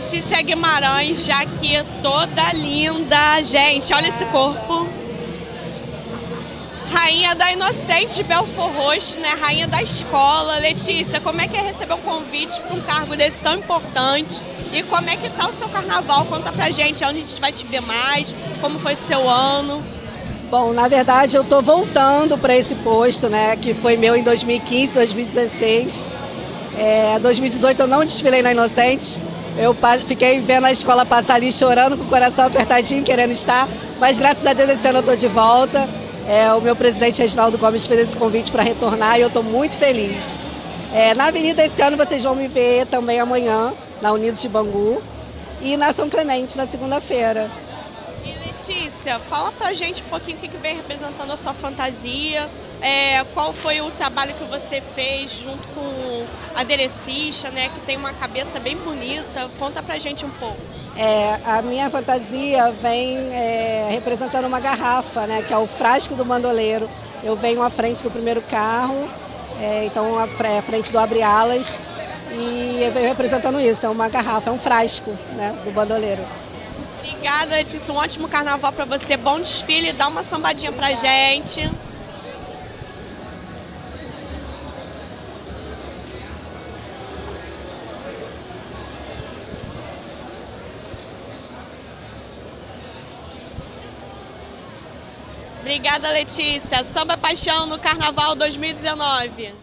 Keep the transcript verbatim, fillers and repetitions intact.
Letícia Guimarães, já aqui toda linda. Gente, olha esse corpo. Rainha da Inocente de Belford Roxo, né? Rainha da escola. Letícia, como é que é receber um convite para um cargo desse tão importante? E como é que tá o seu carnaval? Conta pra gente, onde a gente vai te ver mais, como foi o seu ano? Bom, na verdade eu tô voltando para esse posto, né? Que foi meu em dois mil e quinze, dois mil e dezesseis. É, dois mil e dezoito eu não desfilei na Inocente. Eu fiquei vendo a escola passar ali chorando, com o coração apertadinho, querendo estar. Mas graças a Deus esse ano eu estou de volta. É, o meu presidente Reginaldo Gomes fez esse convite para retornar e eu estou muito feliz. É, na Avenida esse ano vocês vão me ver também amanhã, na Unidos de Bangu. E na São Clemente, na segunda-feira. E Letícia, fala pra gente um pouquinho o que vem representando a sua fantasia. É, qual foi o trabalho que você fez junto com a aderecista, né, que tem uma cabeça bem bonita? Conta pra gente um pouco. É, a minha fantasia vem é, representando uma garrafa, né, que é o frasco do bandoleiro. Eu venho à frente do primeiro carro, é, então à frente do Abre Alas, e eu venho representando isso, é uma garrafa, é um frasco, né, do bandoleiro. Obrigada, Letícia, um ótimo carnaval pra você, bom desfile, dá uma sambadinha pra gente. Obrigada, Letícia. Samba Paixão no Carnaval dois mil e dezenove.